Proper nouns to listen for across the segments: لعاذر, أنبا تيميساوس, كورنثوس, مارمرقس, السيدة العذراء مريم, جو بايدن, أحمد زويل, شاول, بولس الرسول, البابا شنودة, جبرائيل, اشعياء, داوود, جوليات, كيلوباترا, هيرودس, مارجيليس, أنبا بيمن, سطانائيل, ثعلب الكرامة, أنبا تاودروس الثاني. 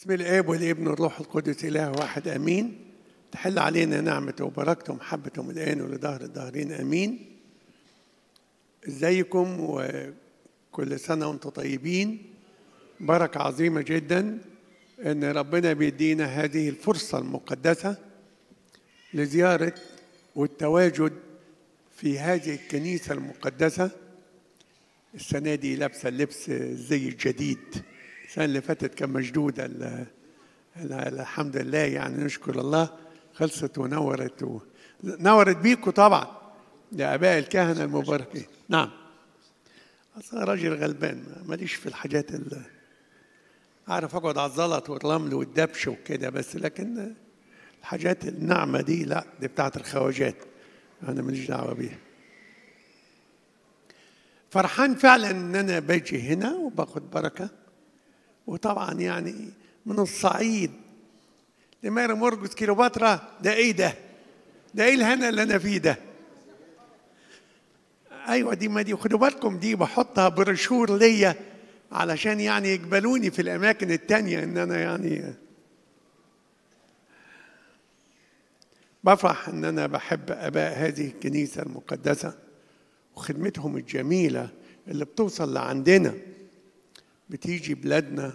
بسم الاب والابن والروح القدس اله واحد امين. تحل علينا نعمته وبركته ومحبته الان ولدهر الدهرين امين. ازيكم وكل سنه وانتم طيبين. بركه عظيمه جدا ان ربنا بيدينا هذه الفرصه المقدسه لزياره والتواجد في هذه الكنيسه المقدسه. السنه دي لابسه اللبس الزي الجديد، السنة اللي فاتت كان مشدود. الحمد لله، يعني نشكر الله. خلصت ونورت نورت بيكم طبعا لآباء الكهنة المباركين. نعم، أصلا راجل غلبان، ماليش في الحاجات اللي أعرف أقعد على الزلط والرمل والدبش وكده بس، لكن الحاجات الناعمة دي لا، دي بتاعت الخواجات، أنا ماليش دعوة بيها. فرحان فعلا إن أنا باجي هنا وباخد بركة. وطبعا يعني من الصعيد لمارمرقس كيلوباترا، ده ايه ده؟ ده ايه الهنا اللي انا فيه ده؟ ايوه دي، ما دي خدوا بالكم، دي بحطها بروشور ليا علشان يعني يقبلوني في الاماكن التانية. ان انا يعني بفرح ان انا بحب اباء هذه الكنيسة المقدسة وخدمتهم الجميلة اللي بتوصل لعندنا، بتيجي بلادنا.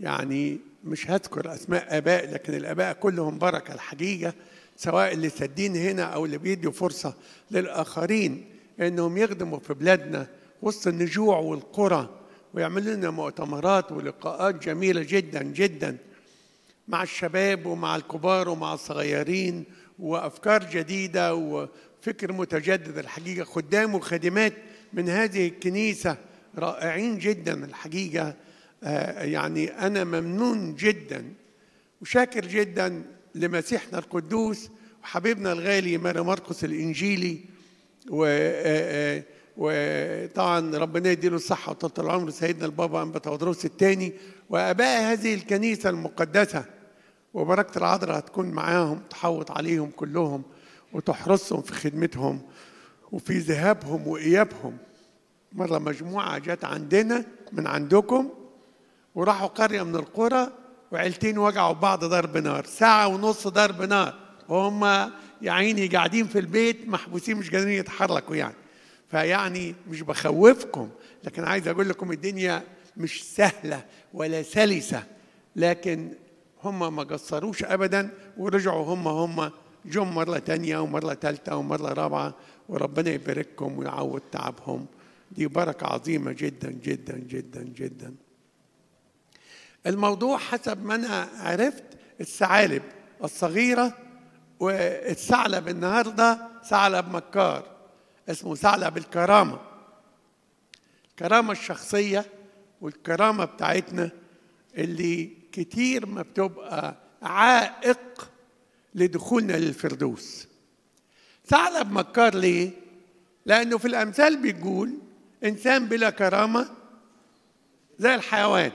يعني مش هذكر اسماء اباء، لكن الاباء كلهم بركه الحقيقه، سواء اللي سادين هنا او اللي بيدوا فرصه للاخرين انهم يخدموا في بلادنا وسط النجوع والقرى، ويعملوا لنا مؤتمرات ولقاءات جميله جدا جدا مع الشباب ومع الكبار ومع الصغيرين، وافكار جديده وفكر متجدد الحقيقه. خدام وخادمات من هذه الكنيسه رائعين جدا الحقيقه. يعني انا ممنون جدا وشاكر جدا لمسيحنا القدوس وحبيبنا الغالي مارمرقس الانجيلي، وطبعا ربنا يديله الصحه وطولة العمر سيدنا البابا أنبا تاودروس الثاني واباء هذه الكنيسه المقدسه. وبركه العذراء هتكون معاهم، تحوط عليهم كلهم وتحرسهم في خدمتهم وفي ذهابهم وايابهم. مرة مجموعة جت عندنا من عندكم وراحوا قرية من القرى، وعيلتين وجعوا بعض ضرب نار، ساعة ونص ضرب نار، وهم يا عيني قاعدين في البيت محبوسين مش قادرين يتحركوا. يعني فيعني مش بخوفكم، لكن عايز أقول لكم الدنيا مش سهلة ولا سلسة، لكن هم ما قصروش أبدا ورجعوا هم جم مرة تانية ومرة تالتة ومرة رابعة، وربنا يبارككم ويعوض تعبهم. دي بركة عظيمة جدا جدا جدا جدا. الموضوع حسب ما أنا عرفت الثعالب الصغيرة، والثعلب النهاردة ثعلب مكار اسمه ثعلب الكرامة. الكرامة الشخصية والكرامة بتاعتنا اللي كتير ما بتبقى عائق لدخولنا للفردوس. ثعلب مكار ليه؟ لأنه في الأمثال بيقول إنسان بلا كرامة زي الحيوان.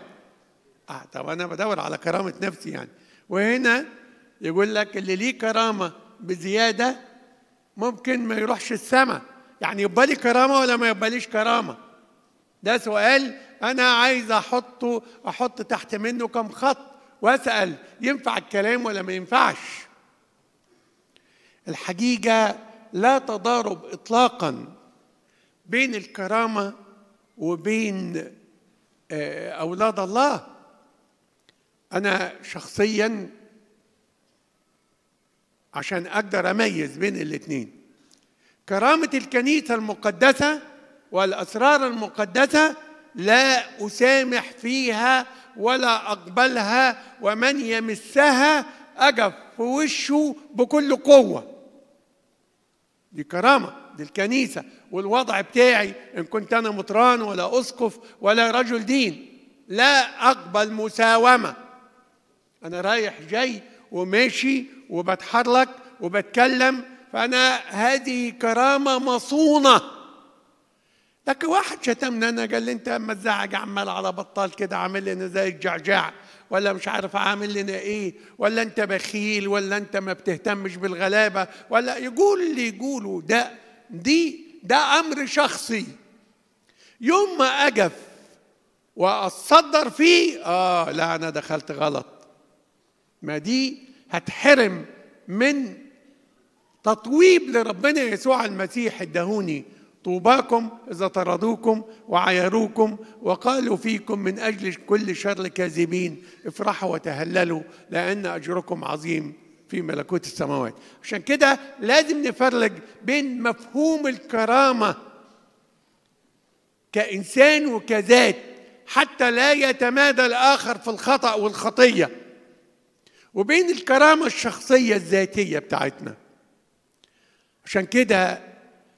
طب أنا بدور على كرامة نفسي يعني. وهنا يقول لك اللي ليه كرامة بزيادة ممكن ما يروحش السماء. يعني يبقى لي كرامة ولا ما يبقى ليش كرامة؟ ده سؤال أنا عايز أحط تحت منه كم خط وأسأل ينفع الكلام ولا ما ينفعش؟ الحقيقة لا تضارب إطلاقاً بين الكرامة وبين أولاد الله. أنا شخصياً عشان أقدر أميز بين الاتنين، كرامة الكنيسة المقدسة والأسرار المقدسة لا أسامح فيها ولا أقبلها، ومن يمسها أقف في وشه بكل قوة. دي كرامة، دي الكنيسة والوضع بتاعي، إن كنت أنا مطران ولا أسقف ولا رجل دين لا أقبل مساومة. أنا رايح جاي وماشي وبتحرك وبتكلم، فأنا هذه كرامة مصونة. لكن واحد شتمني أنا قال لي أنت أما تزعج عمال على بطال كده، عامل لنا زي الجعجع، ولا مش عارف عامل لنا ايه، ولا انت بخيل، ولا انت ما بتهتمش بالغلابه، ولا يقول اللي يقوله ده امر شخصي. يوم ما اقف واتصدر فيه، لا انا دخلت غلط. ما دي هتحرم من تطويب لربنا يسوع المسيح الدهوني. طوباكم اذا طردوكم وعايروكم وقالوا فيكم من اجل كل شر كاذبين، افرحوا وتهللوا لان اجركم عظيم في ملكوت السماوات. عشان كده لازم نفرق بين مفهوم الكرامة كإنسان وكذات حتى لا يتمادى الآخر في الخطأ والخطية، وبين الكرامة الشخصية الذاتية بتاعتنا. عشان كده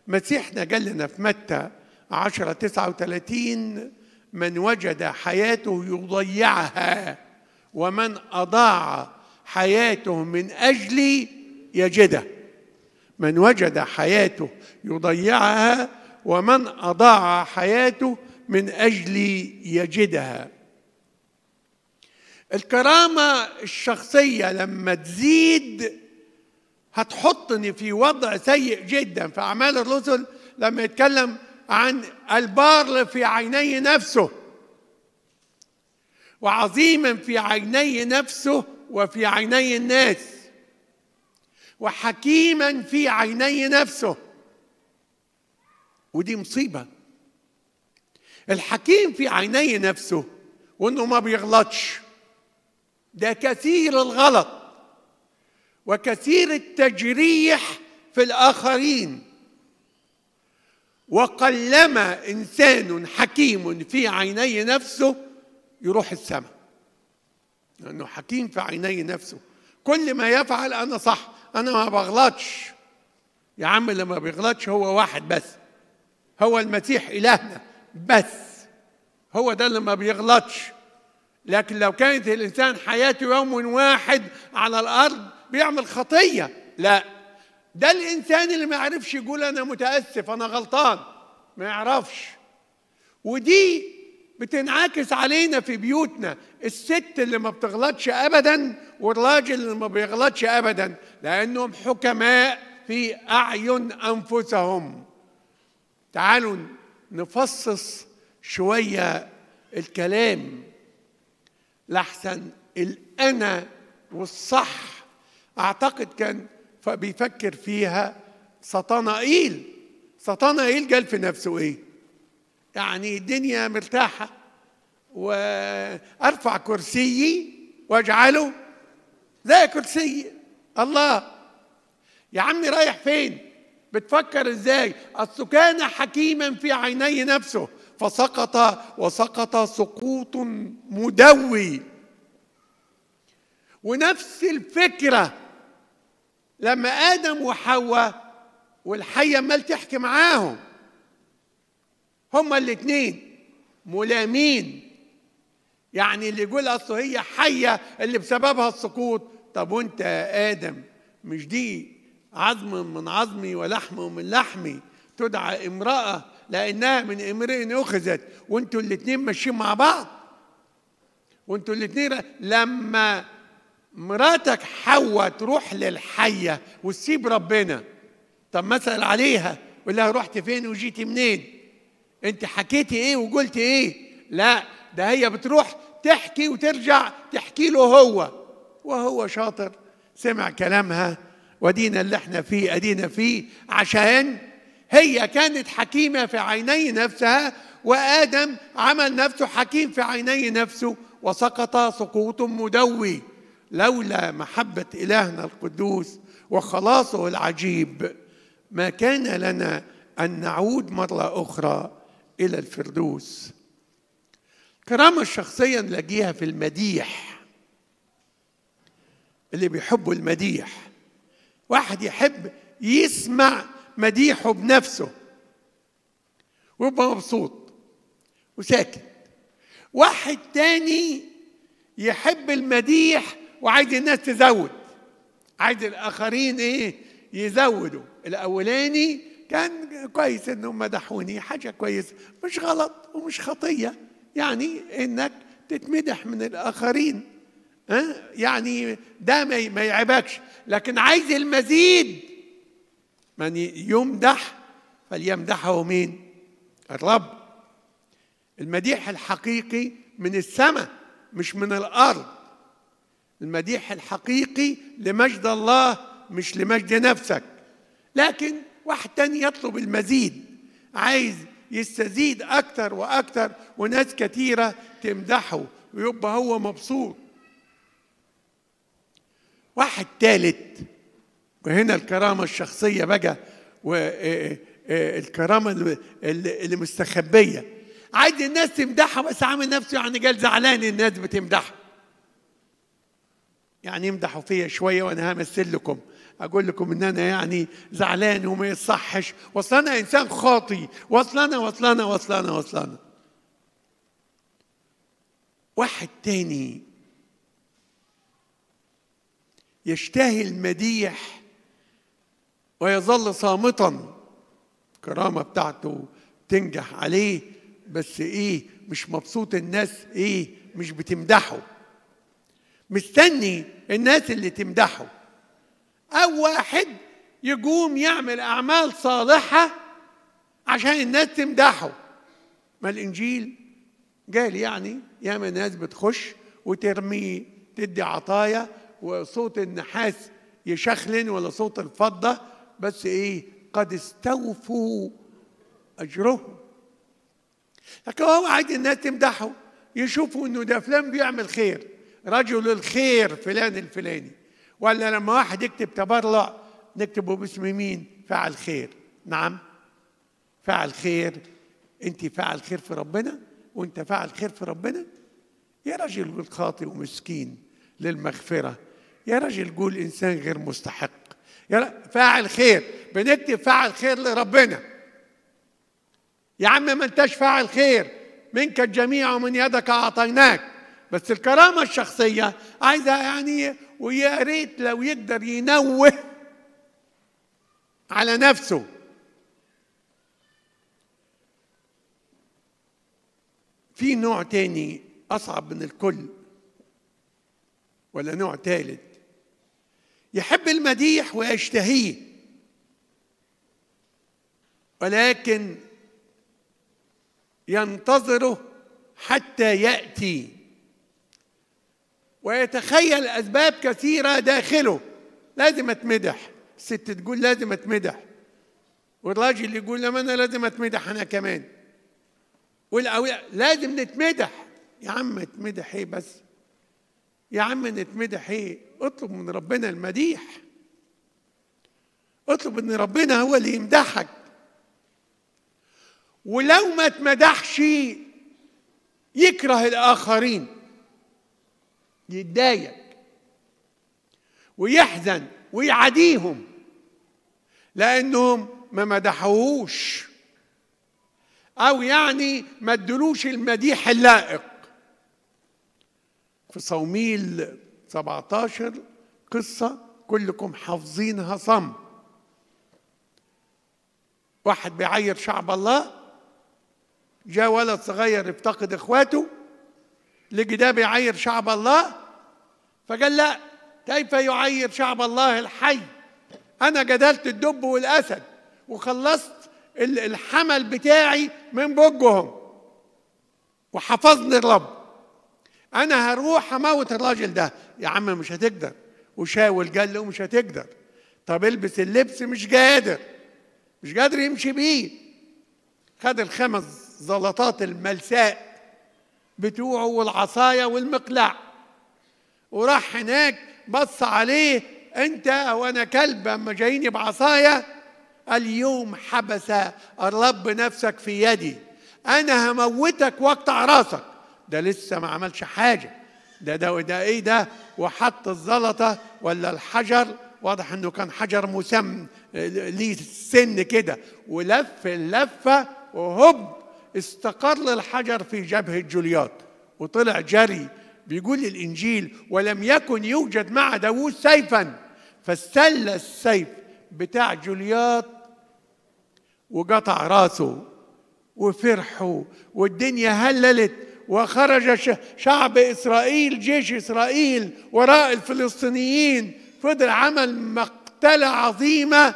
مسيحنا قال لنا في متى 10:39 من وجد حياته يضيعها ومن أضاع حياته من أجلي يجده. من وجد حياته يضيعها ومن أضاع حياته من أجلي يجدها. الكرامة الشخصية لما تزيد هتحطني في وضع سيء جدا. في أعمال الرسل لما يتكلم عن البار في عيني نفسه، وعظيما في عيني نفسه وفي عيني الناس، وحكيما في عيني نفسه. ودي مصيبة. الحكيم في عيني نفسه وانه ما بيغلطش، ده كثير الغلط وكثير التجريح في الآخرين. وقلما إنسان حكيم في عيني نفسه يروح السماء، لأنه حكيم في عيني نفسه. كل ما يفعل أنا صح، أنا ما بغلطش. يا عم اللي ما بيغلطش هو واحد بس، هو المسيح إلهنا بس، هو ده اللي ما بيغلطش. لكن لو كانت الإنسان حياته يوم واحد على الأرض بيعمل خطية، لا، ده الإنسان اللي ما يعرفش يقول أنا متأسف أنا غلطان، ما يعرفش. ودي بتنعكس علينا في بيوتنا، الست اللي ما بتغلطش أبدا والراجل اللي ما بيغلطش أبدا، لأنهم حكماء في أعين أنفسهم. تعالوا نفصص شوية الكلام لحسن الأنا والصح. أعتقد كان بيفكر فيها سطانائيل. سطانائيل قال في نفسه إيه؟ يعني الدنيا مرتاحة وأرفع كرسيي وأجعله زي كرسي الله. يا عمي رايح فين؟ بتفكر إزاي؟ أصله كان حكيما في عيني نفسه فسقط، وسقط سقوط مدوي. ونفس الفكرة لما آدم وحواء والحية ما تحكي معاهم، هما الاثنين ملامين. يعني اللي يقول اصل هي حيه اللي بسببها السقوط، طب وانت يا ادم مش دي عظم من عظمي ولحم من لحمي، تدعى امراه لانها من امرئ اخذت، وانتوا الاثنين ماشيين مع بعض، وانتوا الاثنين. لما مراتك حواء تروح للحيه وتسيب ربنا، طب ما اسال عليها قول لها رحت فين وجيتي منين؟ انت حكيتي ايه وقلتي ايه؟ لا، ده هي بتروح تحكي وترجع تحكي له هو، وهو شاطر سمع كلامها. ودينا اللي احنا فيه ادينا فيه، عشان هي كانت حكيمة في عيني نفسها، وآدم عمل نفسه حكيم في عيني نفسه وسقط سقوط مدوي. لولا محبة إلهنا القدوس وخلاصه العجيب ما كان لنا أن نعود مرة أخرى إلى الفردوس. الكرامة الشخصية نلاقيها في المديح. اللي بيحبوا المديح، واحد يحب يسمع مديحه بنفسه ويبقى مبسوط وساكت. واحد تاني يحب المديح وعايز الناس تزود، عايز الآخرين إيه؟ يزودوا. الأولاني كان كويس انهم مدحوني، حاجه كويسه، مش غلط ومش خطيه، يعني انك تتمدح من الاخرين، يعني ده ما يعيبكش. لكن عايز المزيد، من يمدح فليمدحه مين؟ الرب. المديح الحقيقي من السماء مش من الأرض. المديح الحقيقي لمجد الله مش لمجد نفسك. لكن واحد تاني يطلب المزيد، عايز يستزيد أكتر وأكتر وناس كتيرة تمدحه ويبقى هو مبسوط. واحد تالت، وهنا الكرامة الشخصية بقى والكرامة اللي مستخبية، عايز الناس تمدحها بس عامل نفسه يعني قال زعلان الناس بتمدحه، يعني يمدحوا فيا شوية وأنا همثل لكم، أقول لكم إن أنا يعني زعلان وما يصحش، وأصل أنا إنسان خاطي، وأصل أنا وأصل أنا وأصل أنا وأصل أنا. واحد تاني يشتهي المديح ويظل صامتا، الكرامة بتاعته تنجح عليه بس إيه مش مبسوط، الناس إيه مش بتمدحه، مستني الناس اللي تمدحه. أو واحد يقوم يعمل أعمال صالحة عشان الناس تمدحه، ما الإنجيل قال يعني ياما ناس بتخش وترميه، تدي عطايا وصوت النحاس يشخلن ولا صوت الفضة، بس إيه قد استوفوا أجرهم. لكن هو عايز الناس تمدحه، يشوفوا إنه ده فلان بيعمل خير، رجل الخير فلان الفلاني، ولا لما واحد يكتب تبرع نكتبه باسم مين؟ فاعل خير. نعم فاعل خير، انت فاعل خير في ربنا وانت فاعل خير في ربنا. يا رجل قول خاطئ ومسكين للمغفرة، يا رجل قول انسان غير مستحق، يا فاعل خير، بنكتب فاعل خير لربنا. يا عم ما انتش فاعل خير، منك الجميع ومن يدك اعطيناك. بس الكرامة الشخصية عايزة يعني، ويا ريت لو يقدر ينوه على نفسه. في نوع تاني أصعب من الكل، ولا نوع ثالث يحب المديح ويشتهيه، ولكن ينتظره حتى يأتي ويتخيل أسباب كثيرة داخله. لازم أتمدح، الست تقول لازم أتمدح، والراجل يقول لما أنا لازم أتمدح أنا كمان، والأولاد لازم نتمدح. يا عم اتمدح إيه بس؟ يا عم نتمدح إيه؟ اطلب من ربنا المديح، اطلب إن ربنا هو اللي يمدحك. ولو ما تمدحش يكره الآخرين، يتضايق ويحزن ويعاديهم لأنهم ما مدحوهوش، أو يعني ما ادلوش المديح اللائق. في صوميل 17 قصة كلكم حافظينها صم، واحد بيعير شعب الله، جاء ولد صغير يفتقد إخواته، لقي ده بيعير شعب الله فقال لا، كيف يعير شعب الله الحي؟ أنا جدلت الدب والأسد وخلصت الحمل بتاعي من بجهم وحفظني الرب، أنا هروح أموت الراجل ده. يا عم مش هتقدر، وشاول قال له مش هتقدر، طب البس اللبس، مش قادر، مش قادر يمشي بيه. خد الخمس زلطات الملساء بتوعه والعصاية والمقلاع وراح هناك، بص عليه، انت وانا كلب اما جاييني بعصاية؟ اليوم حبس الرب نفسك في يدي، انا هموتك واقطع راسك. ده لسه ما عملش حاجة، ده ايه ده؟ وحط الزلطة ولا الحجر، واضح انه كان حجر مسم ليه سن كده، ولف اللفة وهب استقر الحجر في جبهة جوليات وطلع جري. بيقول الإنجيل ولم يكن يوجد مع داوود سيفا، فاستل السيف بتاع جوليات وقطع راسه، وفرحوا والدنيا هللت، وخرج شعب إسرائيل، جيش إسرائيل وراء الفلسطينيين، فضل عمل مقتلة عظيمة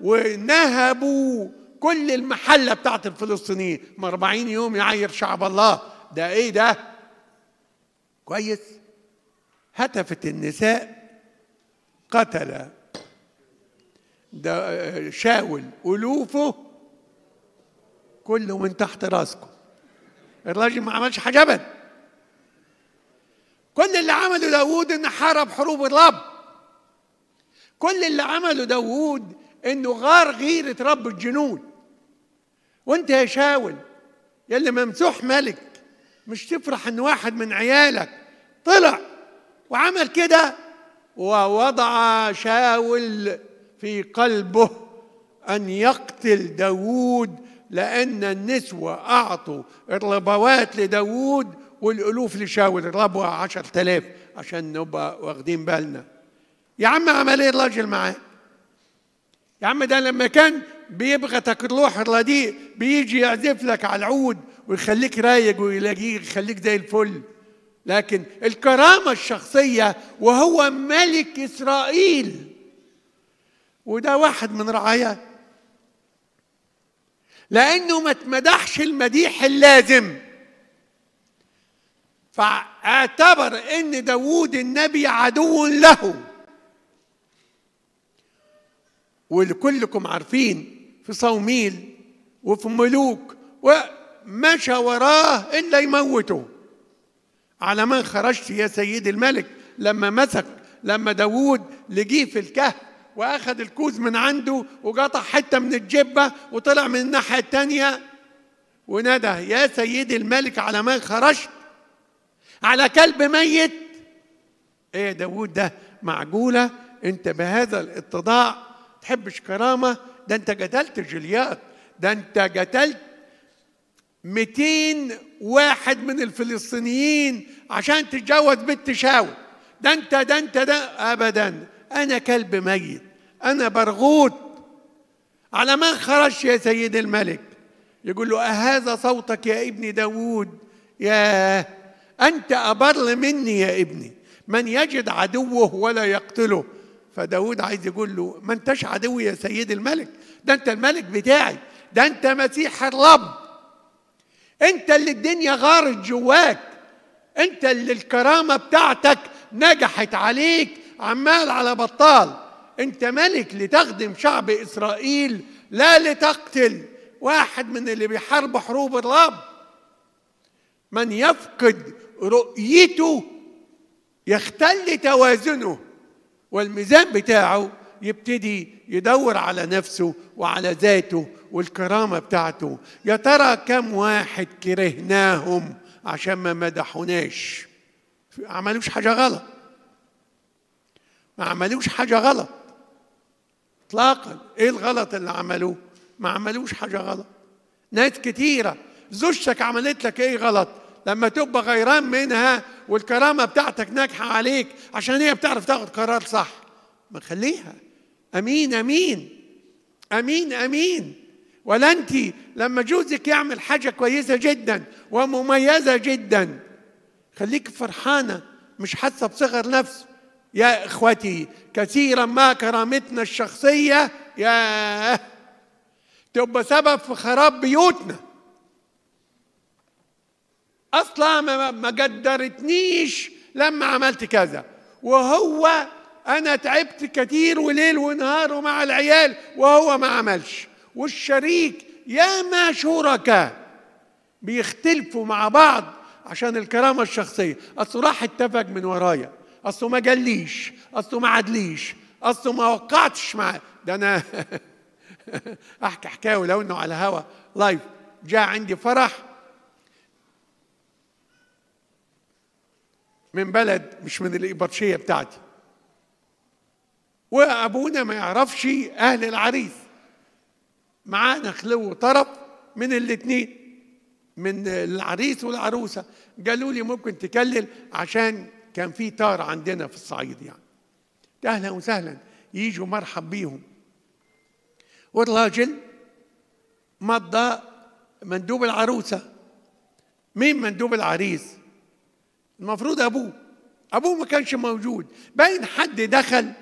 ونهبوا كل المحلة بتاعت الفلسطينيين من 40 يوم يعير شعب الله. ده ايه ده؟ كويس. هتفت النساء قتل ده شاول ألوفه كله من تحت راسكم. الراجل ما عملش حاجة أبدا. كل اللي عمله داوود إنه حارب حروب الرب. كل اللي عمله داوود إنه غار غيرة رب الجنود. وأنت يا شاول يا اللي ممسوح ملك مش تفرح إن واحد من عيالك طلع وعمل كده؟ ووضع شاول في قلبه أن يقتل داوود، لأن النسوة أعطوا الربوات لداوود والألوف لشاول. الربوة 10,000 عشان نبقى واخدين بالنا. يا عم عمل إيه الراجل معاه؟ يا عم ده لما كان بيبغتك الروح الرديء بيجي يعزف لك على العود ويخليك رايق ويلاقيك يخليك زي الفل. لكن الكرامة الشخصية وهو ملك إسرائيل، وده واحد من رعاياه، لأنه ما تمدحش المديح اللازم. فاعتبر إن داوود النبي عدو له. وكلكم عارفين في صوميل وفي ملوك، ومشى وراه إلا يموته. على من خرجت يا سيد الملك؟ لما داوود لجيه في الكهف واخد الكوز من عنده وقطع حته من الجبه وطلع من الناحيه الثانيه ونادى يا سيد الملك على من خرجت؟ على كلب ميت؟ ايه يا داوود ده معجوله؟ انت بهذا الاتضاع تحبش كرامه؟ ده انت قتلت جليات، ده انت قتلت 200 واحد من الفلسطينيين عشان تتجوز بنت شاول. ده ابدا، أنا كلب ميت، أنا برغوت. على من خرجت يا سيد الملك؟ يقول له أهذا صوتك يا ابني داوود؟ ياه، أنت أبر مني يا ابني، من يجد عدوه ولا يقتله. فداوود عايز يقول له ما أنتش عدوي يا سيد الملك، ده أنت الملك بتاعي، ده أنت مسيح الرب، أنت اللي الدنيا غارت جواك، أنت اللي الكرامة بتاعتك نجحت عليك عمال على بطال. انت ملك لتخدم شعب اسرائيل، لا لتقتل واحد من اللي بيحارب حروب الرب. من يفقد رؤيته يختل توازنه، والميزان بتاعه يبتدي يدور على نفسه وعلى ذاته والكرامة بتاعته. يا ترى كم واحد كرهناهم عشان ما مدحوناش؟ عملوش حاجة غلط، ما عملوش حاجة غلط اطلاقا. ايه الغلط اللي عملوه؟ ما عملوش حاجة غلط. ناس كتيرة زوجتك عملت لك ايه غلط؟ لما تبقى غيران منها والكرامة بتاعتك ناجحة عليك عشان هي بتعرف تاخد قرار صح، ما خليها. امين امين امين امين. ولا انت لما جوزك يعمل حاجة كويسة جدا ومميزة جدا خليك فرحانة مش حاسة بصغر نفسه. يا إخوتي كثيرا ما كرامتنا الشخصية تبقى سبب في خراب بيوتنا. أصلا ما قدرتنيش لما عملت كذا، وهو أنا تعبت كتير وليل ونهار ومع العيال وهو ما عملش. والشريك ياما شركاء بيختلفوا مع بعض عشان الكرامة الشخصية. أصل راح اتفق من ورايا، أصله ما جاليش، أصله ما عدليش، أصله ما وقعتش معاه. ده أنا أحكي حكاوي لو إنه على هوا لايف. جاء عندي فرح من بلد مش من الإبرشية بتاعتي، وأبونا ما يعرفش أهل العريس. معانا خلو طرف من الاتنين، من العريس والعروسة. قالوا لي ممكن تكلل عشان كان في طار عندنا في الصعيد يعني. اهلا وسهلا، يجوا مرحب بيهم. والراجل مضى مندوب العروسه. مين مندوب العريس؟ المفروض ابوه. ابوه ما كانش موجود، باين حد دخل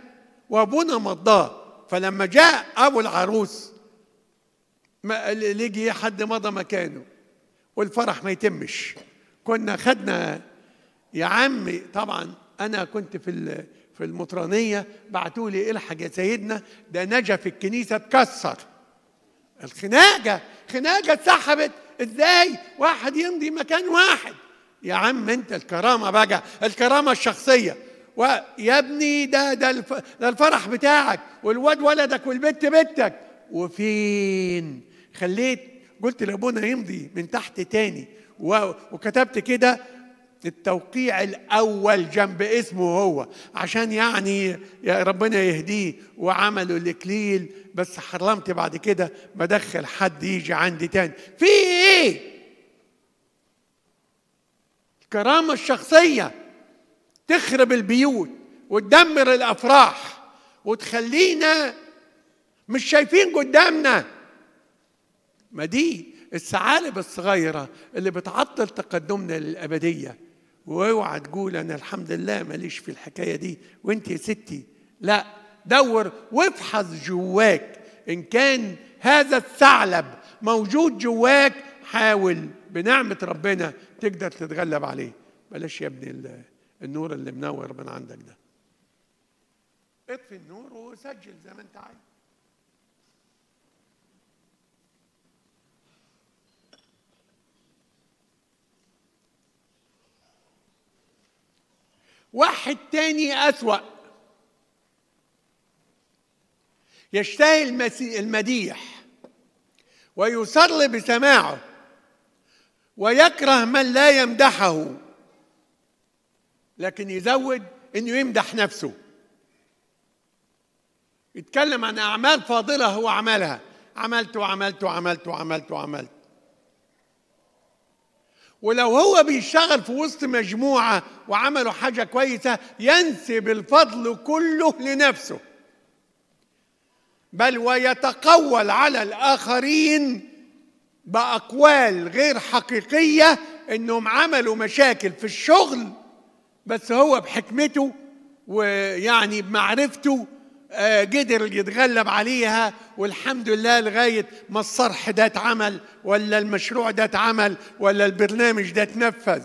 وابونا مضاه. فلما جاء ابو العروس ليجي حد مضى مكانه والفرح ما يتمش. كنا خدنا يا عمي، طبعا انا كنت في المطرانيه، بعتوا لي الحاج يا سيدنا ده نجف الكنيسه اتكسر. الخناقه خناقه اتسحبت ازاي؟ واحد يمضي مكان واحد. يا عم انت الكرامه بقى، الكرامه الشخصيه. ويا ابني ده الفرح بتاعك والواد ولدك والبت بنتك، وفين خليت؟ قلت لابونا يمضي من تحت تاني، وكتبت كده التوقيع الاول جنب اسمه هو، عشان يعني يا ربنا يهديه. وعملوا الاكليل، بس حرمت بعد كده ما ادخل حد يجي عندي تاني. في ايه؟ الكرامه الشخصيه تخرب البيوت وتدمر الافراح وتخلينا مش شايفين قدامنا. ما دي الثعالب الصغيرة اللي بتعطل تقدمنا للأبدية. واوعى تقول أنا الحمد لله ماليش في الحكاية دي وأنت يا ستي، لا، دور وافحص جواك إن كان هذا الثعلب موجود جواك. حاول بنعمة ربنا تقدر تتغلب عليه. بلاش يا ابني النور اللي منور من عندك ده، اطفي النور وسجل زي ما أنت عايز. واحد تاني أسوأ، يشتهي المديح ويصر بسماعه ويكره من لا يمدحه، لكن يزود إنه يمدح نفسه، يتكلم عن أعمال فاضلة هو عملها. عملت وعملت وعملت وعملت وعملت. ولو هو بيشتغل في وسط مجموعة وعملوا حاجة كويسة، ينسب الفضل كله لنفسه، بل ويتقول على الآخرين بأقوال غير حقيقية إنهم عملوا مشاكل في الشغل، بس هو بحكمته ويعني بمعرفته قدر يتغلب عليها. والحمد لله لغاية ما الصرح ده اتعمل، ولا المشروع ده اتعمل، ولا البرنامج ده اتنفذ.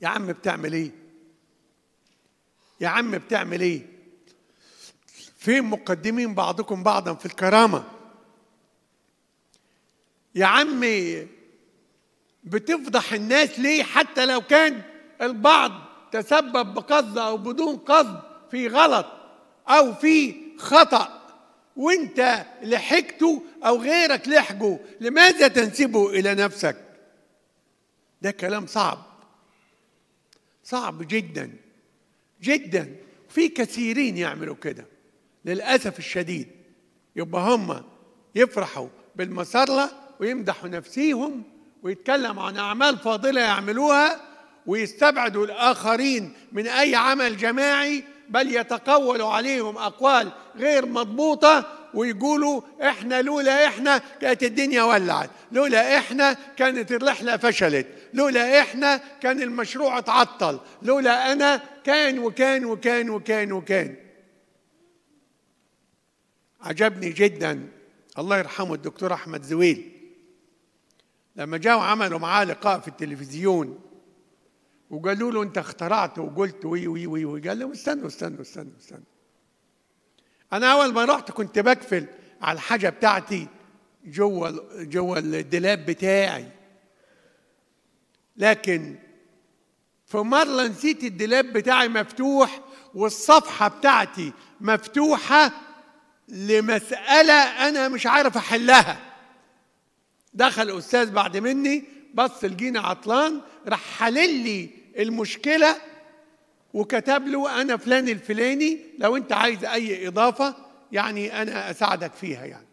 يا عم بتعمل ايه؟ يا عم بتعمل ايه؟ فين مقدمين بعضكم بعضا في الكرامة؟ يا عم بتفضح الناس ليه حتى لو كان البعض تسبب بقصد أو بدون قصد في غلط أو في خطأ، وانت لحقته أو غيرك لحقه، لماذا تنسبه إلى نفسك؟ ده كلام صعب، صعب جدا جدا. في كثيرين يعملوا كده للأسف الشديد. يبقى هم يفرحوا بالمسرة ويمدحوا نفسيهم ويتكلموا عن أعمال فاضلة يعملوها، ويستبعدوا الآخرين من أي عمل جماعي، بل يتقولوا عليهم أقوال غير مضبوطة، ويقولوا إحنا لولا إحنا كانت الدنيا ولعت، لولا إحنا كانت الرحلة فشلت، لولا إحنا كان المشروع اتعطل، لولا أنا كان وكان وكان وكان وكان. عجبني جدا الله يرحمه الدكتور أحمد زويل، لما جاء وعملوا معاه لقاء في التلفزيون وقالوا له أنت اخترعت وقلت وي وي وي وي، قال لهم استنوا استنوا استنوا استنوا. أنا أول ما رحت كنت بقفل على الحاجة بتاعتي جوه الدولاب بتاعي، لكن في مرة نسيت الدولاب بتاعي مفتوح والصفحة بتاعتي مفتوحة لمسألة أنا مش عارف أحلها. دخل أستاذ بعد مني، بص لجينا عطلان، راح حلل لي المشكله وكتب له انا فلان الفلاني لو انت عايز اي اضافه يعني انا اساعدك فيها. يعني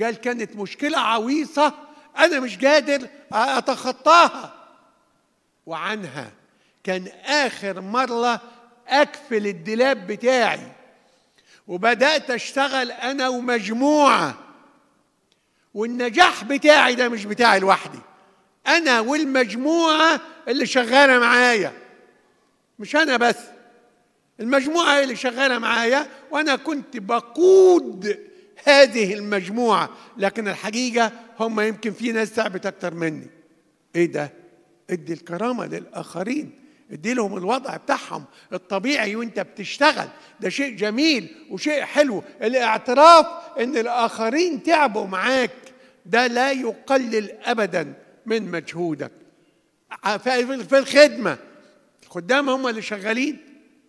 قال كانت مشكله عويصه انا مش قادر اتخطاها، وعنها كان اخر مره اقفل الدولاب بتاعي، وبدات اشتغل انا ومجموعه، والنجاح بتاعي ده مش بتاعي لوحدي، أنا والمجموعة اللي شغالة معايا، مش أنا بس، المجموعة اللي شغالة معايا، وأنا كنت بقود هذه المجموعة، لكن الحقيقة هم يمكن في ناس تعبت أكتر مني. إيه ده؟ إدي الكرامة للآخرين، إدي لهم الوضع بتاعهم الطبيعي وإنت بتشتغل، ده شيء جميل وشيء حلو. الاعتراف إن الآخرين تعبوا معاك ده لا يقلل أبدا من مجهودك. في الخدمة، الخدام هم اللي شغالين،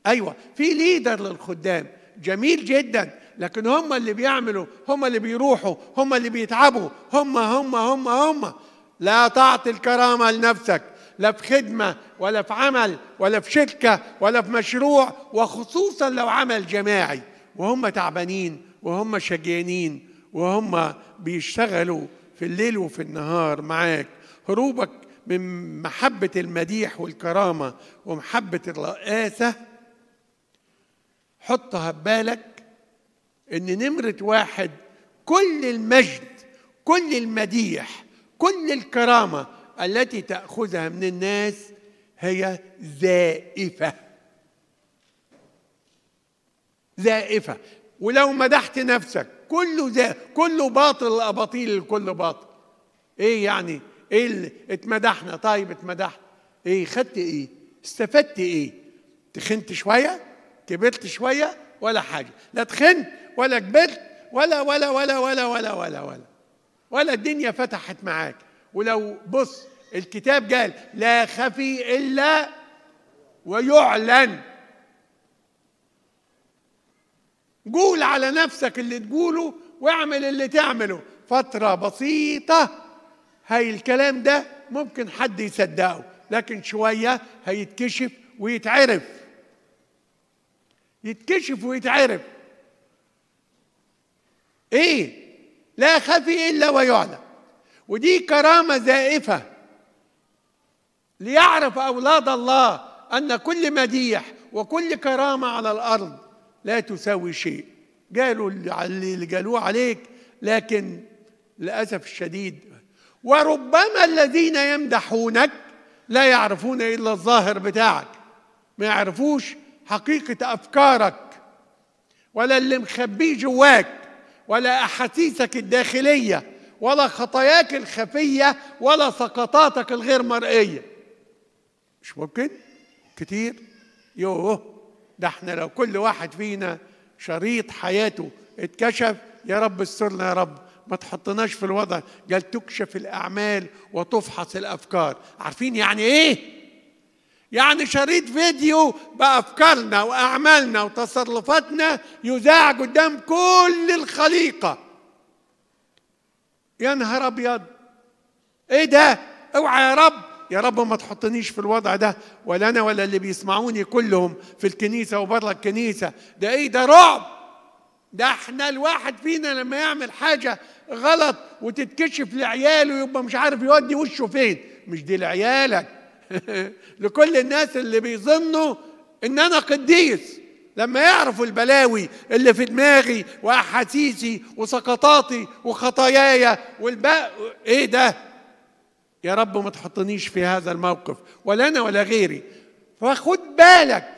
أيوة في ليدر للخدام جميل جدا، لكن هم اللي بيعملوا، هم اللي بيروحوا، هم اللي بيتعبوا، هم هم هم هم. لا تعطي الكرامة لنفسك، لا في خدمة ولا في عمل ولا في شركة ولا في مشروع، وخصوصا لو عمل جماعي وهم تعبانين وهم شجيانين وهم بيشتغلوا في الليل وفي النهار معاك. هروبك من محبة المديح والكرامة ومحبة الرئاسة، حطها ببالك إن نمرة واحد كل المجد، كل المديح، كل الكرامة التي تأخذها من الناس هي زائفة. زائفة، ولو مدحت نفسك كله زائف، كله باطل، الأباطيل الكل باطل. إيه يعني؟ إيه اتمدحنا؟ طيب اتمدحت، إيه خدت؟ إيه استفدت؟ إيه تخنت شوية؟ كبرت شوية؟ ولا حاجة، لا تخنت ولا كبرت ولا ولا ولا ولا ولا ولا ولا ولا الدنيا فتحت معاك. ولو بص الكتاب قال لا خفي إلا ويعلن. قول على نفسك اللي تقوله واعمل اللي تعمله. فترة بسيطة هاي الكلام ده ممكن حد يصدقه، لكن شوية هيتكشف ويتعرف، يتكشف ويتعرف. ايه؟ لا خفي الا ويعلم، ودي كرامه زائفه. ليعرف اولاد الله ان كل مديح وكل كرامه على الارض لا تساوي شيء. قالوا اللي قالوه عليك، لكن للاسف الشديد وربما الذين يمدحونك لا يعرفون الا الظاهر بتاعك، ما يعرفوش حقيقة أفكارك ولا اللي مخبيه جواك ولا أحاسيسك الداخلية ولا خطاياك الخفية ولا سقطاتك الغير مرئية. مش ممكن؟ كتير؟ يوه، ده احنا لو كل واحد فينا شريط حياته اتكشف، يا رب استرنا يا رب، ما تحطناش في الوضع. قال تكشف الأعمال وتفحص الأفكار. عارفين يعني إيه؟ يعني شريط فيديو بأفكارنا وأعمالنا وتصرفاتنا يذاع قدام كل الخليقة. يا نهار أبيض، إيه ده؟ أوعى يا رب، يا رب ما تحطنيش في الوضع ده، ولا أنا ولا اللي بيسمعوني كلهم في الكنيسة وبره الكنيسة. ده إيه ده؟ رعب. ده إحنا الواحد فينا لما يعمل حاجة غلط وتتكشف لعياله يبقى مش عارف يودي وشه فين. مش دي لعيالك لكل الناس اللي بيظنوا ان انا قديس، لما يعرفوا البلاوي اللي في دماغي واحاسيسي وسقطاتي وخطاياي ايه ده؟ يا رب ما تحطنيش في هذا الموقف، ولا انا ولا غيري. فخد بالك،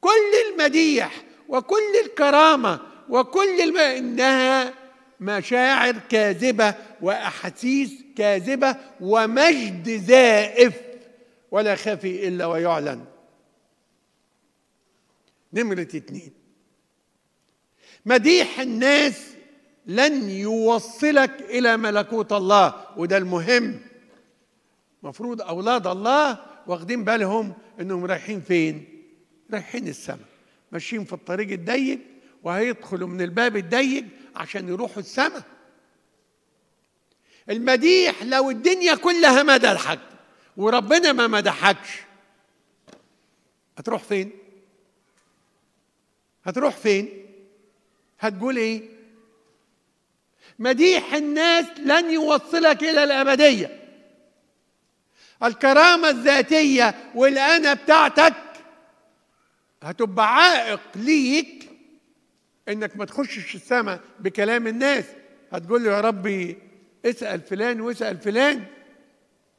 كل المديح وكل الكرامة وكل انها مشاعر كاذبة واحاسيس كاذبة ومجد زائف. ولا خفي إلا ويعلن. نمرة 2، مديح الناس لن يوصلك إلى ملكوت الله. وده المهم، مفروض أولاد الله واخدين بالهم إنهم رايحين فين؟ رايحين السماء، ماشيين في الطريق الضيق وهيدخلوا من الباب الضيق عشان يروحوا السماء. المديح لو الدنيا كلها مدحك وربنا ما مدحكش، هتروح فين؟ هتروح فين؟ هتقول ايه؟ مديح الناس لن يوصلك الى الابديه. الكرامه الذاتيه والانا بتاعتك هتبقى عائق ليك انك ما تخشش السماء بكلام الناس. هتقول له يا ربي اسال فلان واسال فلان.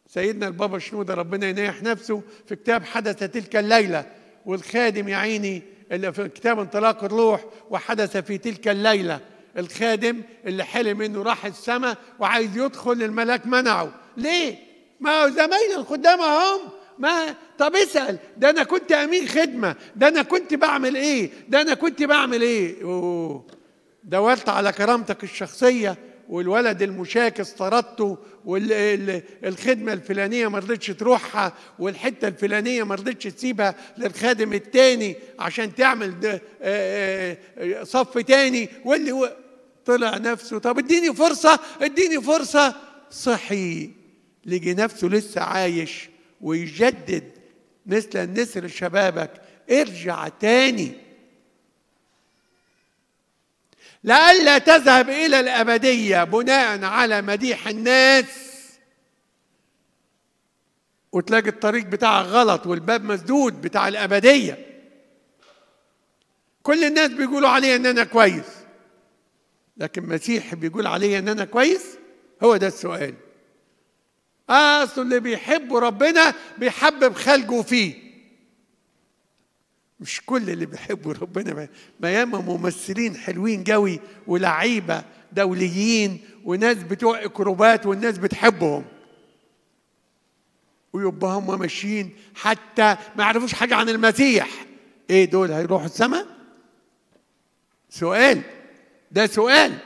سيدنا البابا شنودة ربنا ينايح نفسه في كتاب حدث تلك الليلة، والخادم يا عيني اللي في كتاب انطلاق الروح وحدث في تلك الليلة، الخادم اللي حلم انه راح السماء وعايز يدخل، الملاك منعه. ليه؟ ما زمايل الخدام اهم. ما طب اسال، ده انا كنت امين خدمه، ده انا كنت بعمل ايه، ده انا كنت بعمل ايه؟ دورت على كرامتك الشخصيه، والولد المشاك استردته، والخدمه الفلانيه ما رضتش تروحها، والحته الفلانيه ما رضتش تسيبها للخادم التاني عشان تعمل صف تاني، واللي طلع نفسه طب اديني فرصه اديني فرصه. صحي لجي نفسه لسه عايش ويجدد مثل النسر شبابك. ارجع تاني لئلا تذهب إلى الأبدية بناء على مديح الناس وتلاقي الطريق بتاعك غلط والباب مسدود بتاع الأبدية. كل الناس بيقولوا عليا إن أنا كويس، لكن مسيح بيقول عليا إن أنا كويس؟ هو ده السؤال. أصل اللي بيحبوا ربنا بيحبب خلقه فيه. مش كل اللي بيحبوا ربنا، ما ياما ممثلين حلوين قوي ولعيبه دوليين وناس بتوع اكروبات والناس بتحبهم، ويبقى هم ماشيين حتى ما يعرفوش حاجه عن المسيح. ايه دول هيروحوا السماء؟ سؤال، ده سؤال.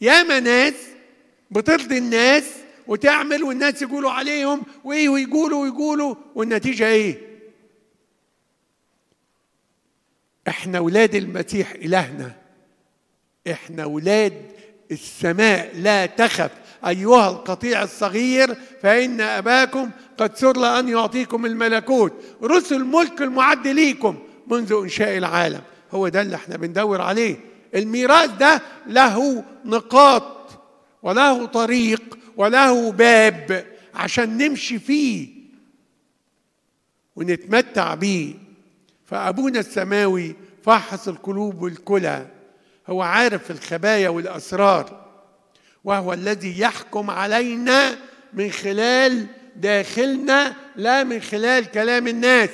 ياما ناس بترضي الناس وتعمل والناس يقولوا عليهم وايه ويقولوا والنتيجه ايه؟ احنا ولاد المسيح إلهنا، احنا ولاد السماء. لا تخف أيها القطيع الصغير فإن أباكم قد سر أن يعطيكم الملكوت. رسل ملك المعد ليكم منذ إنشاء العالم. هو ده اللي احنا بندور عليه. الميراث ده له نقاط وله طريق وله باب عشان نمشي فيه ونتمتع بيه. فأبونا السماوي فاحص القلوب والكلى، هو عارف الخبايا والأسرار، وهو الذي يحكم علينا من خلال داخلنا لا من خلال كلام الناس.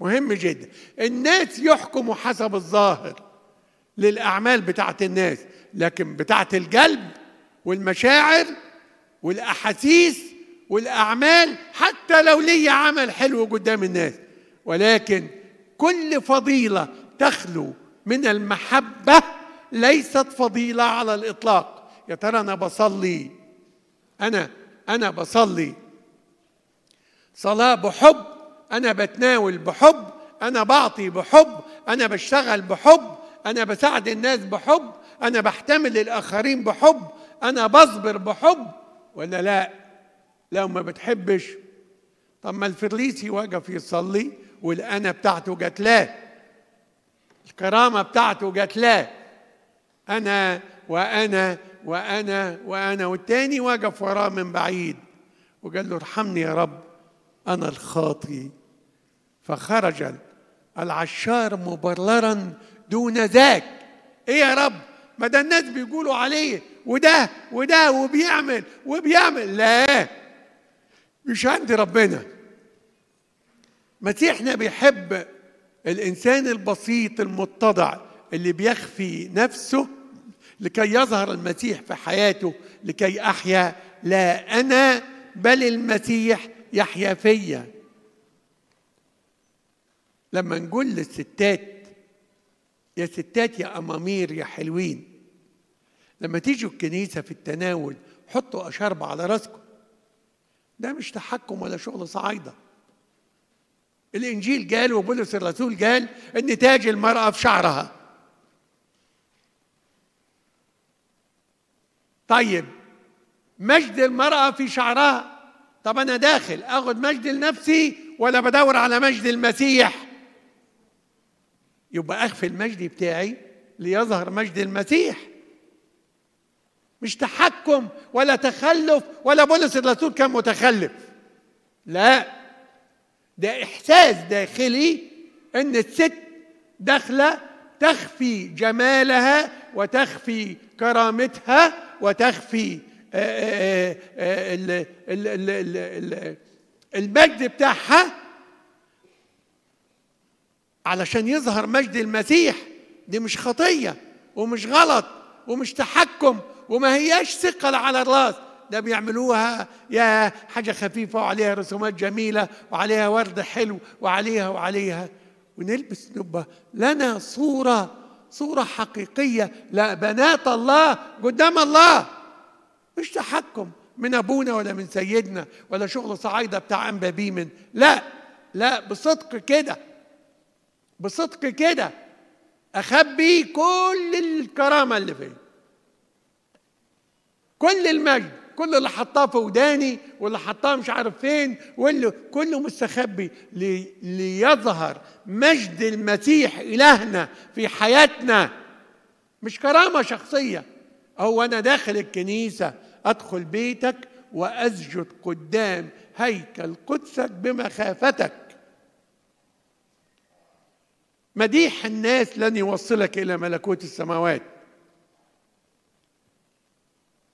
مهم جدا. الناس يحكموا حسب الظاهر للأعمال بتاعة الناس، لكن بتاعة القلب والمشاعر والأحاسيس والأعمال، حتى لو لي عمل حلو قدام الناس، ولكن كل فضيلة تخلو من المحبة ليست فضيلة على الإطلاق. يا ترى أنا بصلي، أنا بصلي صلاة بحب، أنا بتناول بحب، أنا بعطي بحب، أنا بشتغل بحب، أنا بساعد الناس بحب، أنا بحتمل الآخرين بحب، أنا بصبر بحب، ولا لا؟ لو ما بتحبش، طب ما الفريسي وقف يصلي والأنا بتاعته جات له، الكرامة بتاعته جات له، أنا وأنا وأنا وأنا، والتاني وقف وراه من بعيد وقال له ارحمني يا رب أنا الخاطي. فخرج العشار مبررا دون ذاك. إيه يا رب؟ ما ده الناس بيقولوا عليه وده وده وبيعمل وبيعمل. لا، مش عند ربنا. مسيحنا بيحب الإنسان البسيط المتضع اللي بيخفي نفسه لكي يظهر المسيح في حياته، لكي أحيا لا أنا بل المسيح يحيا فيا. لما نقول للستات يا ستات يا أمامير يا حلوين، لما تيجوا الكنيسة في التناول حطوا أشارب على راسكم، ده مش تحكم ولا شغل صعايدة. الإنجيل قال وبولس الرسول قال إن تاج المرأة في شعرها. طيب مجد المرأة في شعرها، طب أنا داخل آخد مجد لنفسي ولا بدور على مجد المسيح؟ يبقى أخفي المجد بتاعي ليظهر مجد المسيح. مش تحكم ولا تخلف، ولا بولس الرسول كان متخلف، لا، ده إحساس داخلي إن الست داخلة تخفي جمالها وتخفي كرامتها وتخفي المجد بتاعها علشان يظهر مجد المسيح. دي مش خطية ومش غلط ومش تحكم وما هياش ثقل على الراس، ده بيعملوها يا حاجة خفيفة وعليها رسومات جميلة وعليها ورد حلو وعليها وعليها، ونلبس نبقى لنا صورة حقيقية لا بنات الله قدام الله، مش تحكم من أبونا ولا من سيدنا ولا شغل صعايدة بتاع أنبا بيمن، لا بصدق كده، بصدق كده أخبي كل الكرامة اللي فيه، كل المجد، كل اللي حطاه في وداني واللي حطاه مش عارف فين واللي كله مستخبي ليظهر مجد المسيح إلهنا في حياتنا، مش كرامة شخصية. هو أنا داخل الكنيسة أدخل بيتك وأسجد قدام هيكل قدسك بمخافتك. مديح الناس لن يوصلك إلى ملكوت السماوات.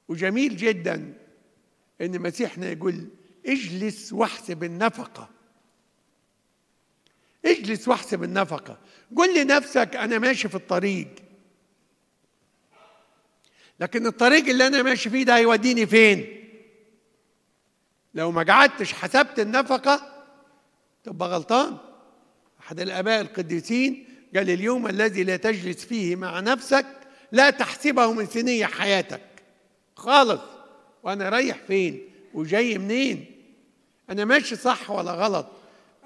وجميل جدا ان مسيحنا يقول اجلس واحسب النفقه، اجلس واحسب النفقه. قل لنفسك انا ماشي في الطريق، لكن الطريق اللي انا ماشي فيه ده هيوديني فين؟ لو ما قعدتش حسبت النفقه تبقى غلطان. احد الاباء القديسين قال اليوم الذي لا تجلس فيه مع نفسك لا تحسبه من سنيه حياتك خالص. وانا رايح فين وجاي منين؟ انا ماشي صح ولا غلط؟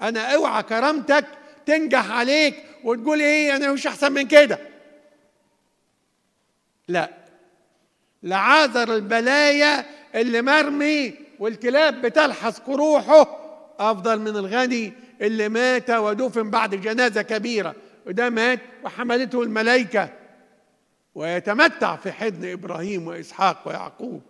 انا اوعى كرامتك تنجح عليك وتقول ايه انا مش احسن من كده. لا، لعاذر البلايا اللي مرمي والكلاب بتلحس قروحه افضل من الغني اللي مات ودفن بعد جنازه كبيره، وده مات وحملته الملائكه ويتمتع في حضن إبراهيم وإسحاق ويعقوب.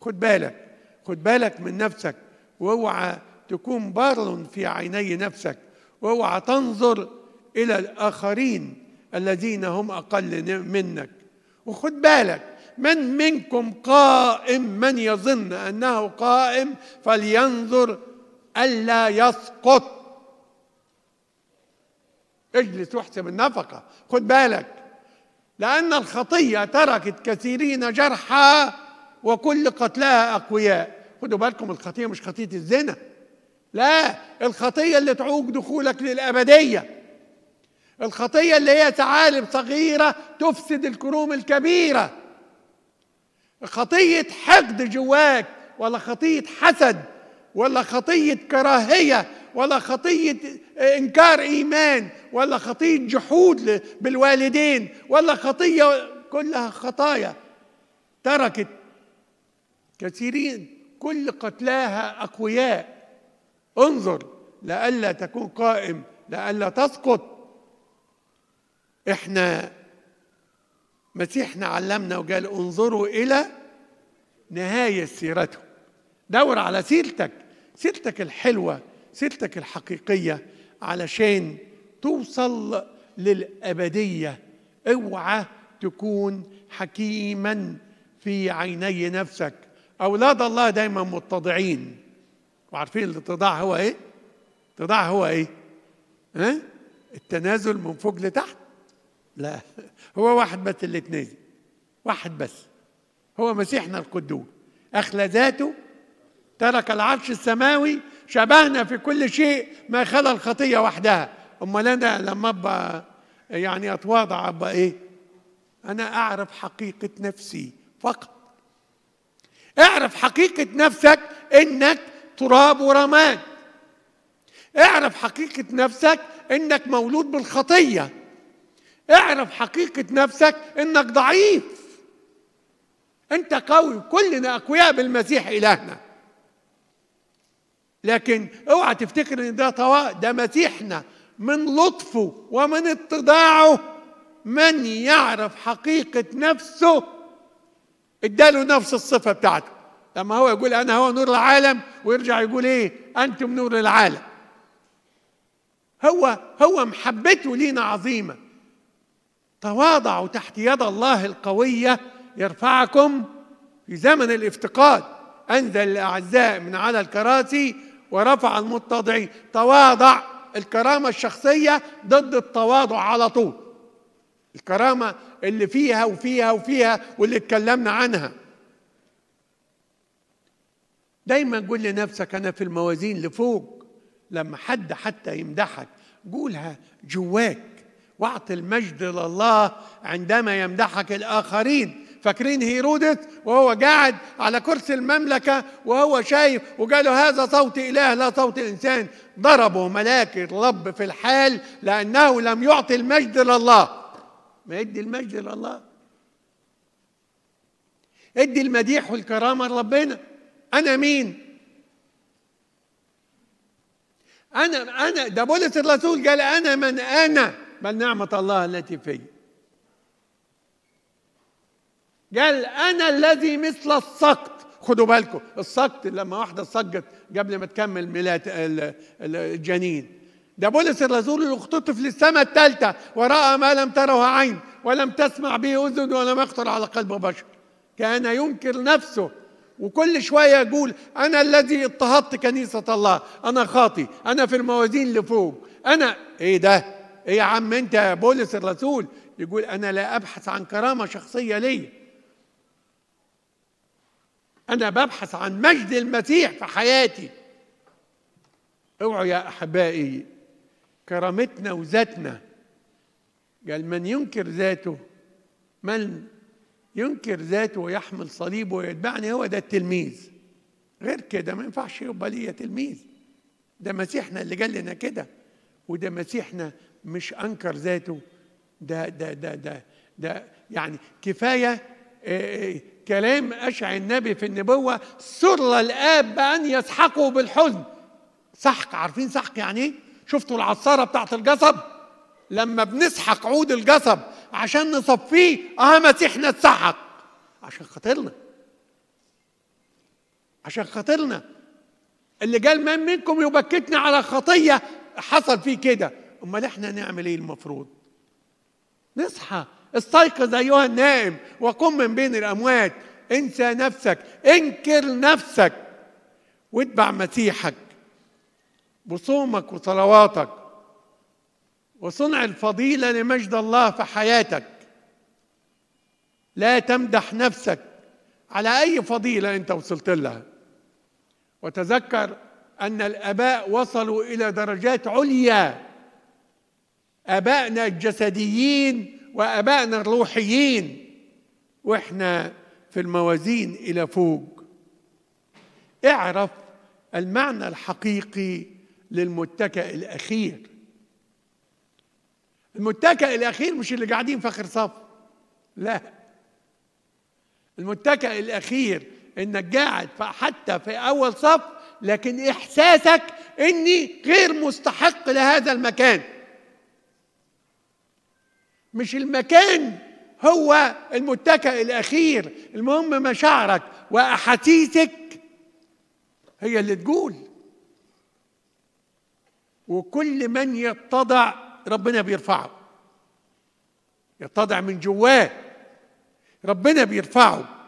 خد بالك، خد بالك من نفسك، واوعى تكون بار في عيني نفسك، واوعى تنظر إلى الآخرين الذين هم أقل منك. وخد بالك، من منكم قائم، من يظن أنه قائم فلينظر ألا يسقط. اجلس واحسب النفقة. خد بالك، لأن الخطية تركت كثيرين جرحى وكل قتلاها أقوياء. خدوا بالكم، الخطية مش خطية الزنا، لا، الخطية اللي تعوق دخولك للأبدية، الخطية اللي هي ثعالب صغيرة تفسد الكروم الكبيرة، خطية حقد جواك، ولا خطية حسد، ولا خطية كراهية، ولا خطية إنكار إيمان، ولا خطية جحود بالوالدين، ولا خطية، كلها خطايا تركت كثيرين كل قتلاها أقوياء. انظر لئلا تكون قائم، لئلا تسقط. إحنا مسيحنا علمنا وقال انظروا إلى نهاية سيرته. دور على سيرتك، سيرتك الحلوة، سيرتك الحقيقية، علشان توصل للأبدية. اوعى تكون حكيما في عيني نفسك. أولاد الله دايما متضعين، وعارفين الاتضاع هو ايه؟ الاتضاع هو ايه؟ ها؟ التنازل من فوق لتحت؟ لا، هو واحد بس اللي تنازل، واحد بس، هو مسيحنا القدوس، أخلى ذاته، ترك العرش السماوي، شبهنا في كل شيء ما خلا الخطية وحدها. أمال أنا لما أبقى يعني أتواضع أبقى إيه؟ أنا أعرف حقيقة نفسي فقط. أعرف حقيقة نفسك إنك تراب ورماد. أعرف حقيقة نفسك إنك مولود بالخطية. أعرف حقيقة نفسك إنك ضعيف. أنت قوي، كلنا أقوياء بالمسيح إلهنا. لكن اوعى تفتكر ان ده طواء، ده مسيحنا من لطفه ومن اتضاعه. من يعرف حقيقة نفسه اداله نفس الصفة بتاعته. لما هو يقول انا هو نور العالم ويرجع يقول ايه؟ انتم نور العالم. هو محبته لينا عظيمة. تواضعوا تحت يد الله القوية يرفعكم في زمن الافتقاد. انزل الاعزاء من على الكراسي ورفع المتضعين. تواضع، الكرامة الشخصية ضد التواضع على طول. الكرامة اللي فيها وفيها وفيها واللي اتكلمنا عنها. دايما قول لنفسك أنا في الموازين لفوق. لما حد حتى يمدحك قولها جواك، واعطي المجد لله عندما يمدحك الآخرين. فاكرين هيرودس وهو قاعد على كرسي المملكة وهو شايف وقالوا هذا صوت إله لا صوت إنسان، ضربه ملاك الرب في الحال لأنه لم يعطي المجد لله. ما يدي المجد لله، ادي المديح والكرامة لربنا. أنا مين؟ أنا ده بولس الرسول قال أنا من أنا بل نعمة الله التي في. قال أنا الذي مثل السقط. خدوا بالكم السقط، لما واحدة سقطت قبل ما تكمل ميلاد الجنين، ده بولس الرسول اللي اختطف للسماء الثالثة ورأى ما لم تره عين ولم تسمع به أذن ولم يخطر على قلب بشر. كان ينكر نفسه وكل شوية يقول أنا الذي اضطهدت كنيسة الله، أنا خاطي، أنا في الموازين لفوق، أنا إيه ده؟ ايه يا عم انت يا بولس الرسول؟ يقول انا لا ابحث عن كرامه شخصيه لي، انا ببحث عن مجد المسيح في حياتي. اوعوا يا احبائي كرامتنا وذاتنا. قال من ينكر ذاته، من ينكر ذاته ويحمل صليبه ويتبعني هو ده التلميذ. غير كده ما ينفعش يبقى ليا تلميذ. ده مسيحنا اللي قال لنا كده، وده مسيحنا مش انكر ذاته. ده ده ده ده ده يعني كفايه كلام اشعياء النبي في النبوه، سر الاب بان يسحقوا بالحزن. سحق، عارفين سحق يعني ايه؟ شفتوا العصاره بتاعت الجصب لما بنسحق عود الجصب عشان نصفيه؟ مسيحنا اتسحق عشان خاطرنا، عشان خاطرنا. اللي قال من منكم يبكتني على خطيه حصل فيه كده. امال احنا نعمل ايه المفروض؟ نصحى، استيقظ ايها النائم وقم من بين الاموات، انسى نفسك، انكر نفسك واتبع مسيحك بصومك وصلواتك وصنع الفضيله لمجد الله في حياتك. لا تمدح نفسك على اي فضيله انت وصلت لها. وتذكر ان الاباء وصلوا الى درجات عليا، آبائنا الجسديين وآبائنا الروحيين، وإحنا في الموازين إلى فوق. اعرف المعنى الحقيقي للمتكئ الأخير. المتكئ الأخير مش اللي قاعدين في آخر صف، لا. المتكئ الأخير إنك قاعد حتى في أول صف لكن إحساسك إني غير مستحق لهذا المكان. مش المكان هو المتكئ الأخير، المهم مشاعرك وأحاسيسك هي اللي تقول. وكل من يتضع ربنا بيرفعه، يتضع من جواه ربنا بيرفعه.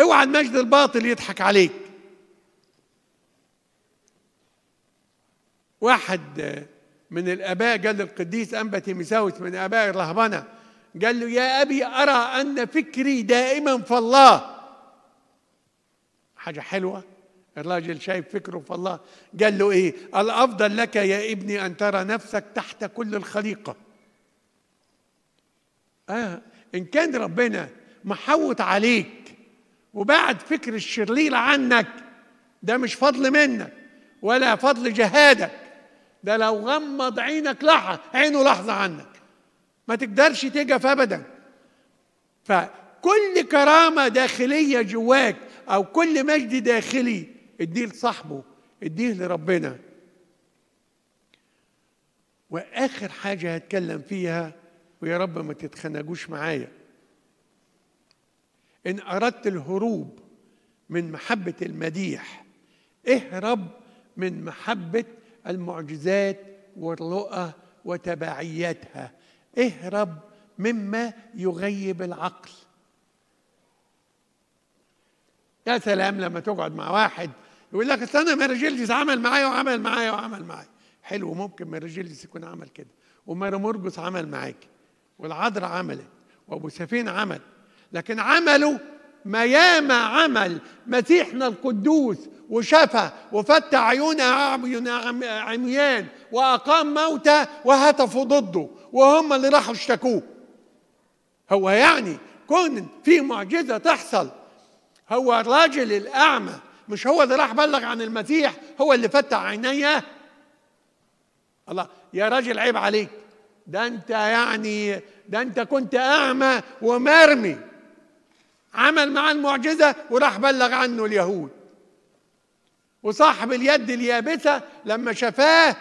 اوعى المجد الباطل يضحك عليك. واحد من الآباء قال للقديس أنبا تيميساوس من آباء الرهبنة، قال له يا أبي أرى أن فكري دائما في الله. حاجة حلوة، الراجل شايف فكره في الله. قال له إيه؟ الأفضل لك يا ابني أن ترى نفسك تحت كل الخليقة. إن كان ربنا محوط عليك وبعد فكر الشرير عنك، ده مش فضل منك ولا فضل جهادك. ده لو غمض عينك لحظة، عينه لحظة عنك ما تقدرش تقف أبدا. فكل كرامة داخلية جواك أو كل مجد داخلي اديه لصاحبه، اديه لربنا. وآخر حاجة هتكلم فيها، ويا رب ما تتخنقوش معايا، إن أردت الهروب من محبة المديح اهرب من محبة المعجزات والرؤى وتبعياتها. اهرب مما يغيب العقل. يا سلام لما تقعد مع واحد يقول لك اصل انا مارجيليس عمل معايا وعمل معايا وعمل معايا. حلو، ممكن مارجيليس يكون عمل كده ومارمرقس عمل معاك، والعذراء عملت وابو سفين عمل، لكن عملوا ما ياما عمل مسيحنا القدوس وشفى وفتح عيون عميان واقام موتى وهتفوا ضده وهم اللي راحوا اشتكوه. هو يعني كون في معجزه تحصل، هو الراجل الاعمى مش هو اللي راح بلغ عن المسيح، هو اللي فتح عينيه؟ الله يا راجل عيب عليك، ده انت يعني ده انت كنت اعمى ومرمي، عمل معاه المعجزه وراح بلغ عنه اليهود. وصاحب اليد اليابسه لما شفاه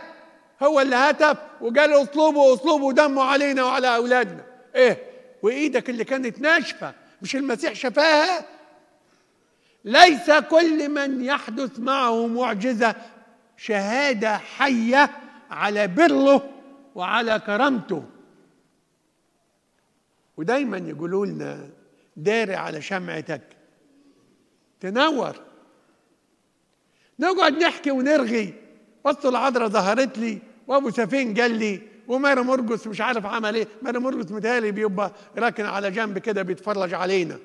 هو اللي هتف وجاله اطلبوا اطلبوا دمه علينا وعلى اولادنا. ايه وايدك اللي كانت ناشفه مش المسيح شفاها؟ ليس كل من يحدث معه معجزه شهاده حيه على بره وعلى كرامته. ودايما يقولوا لنا داري على شمعتك تنور. نقعد نحكي ونرغي، بصوا العذراء ظهرت لي وابو سفين قال لي ومارمرقس مش عارف عمل ايه، مارمرقس متهيألي بيبقى راكن على جنب كده بيتفرج علينا.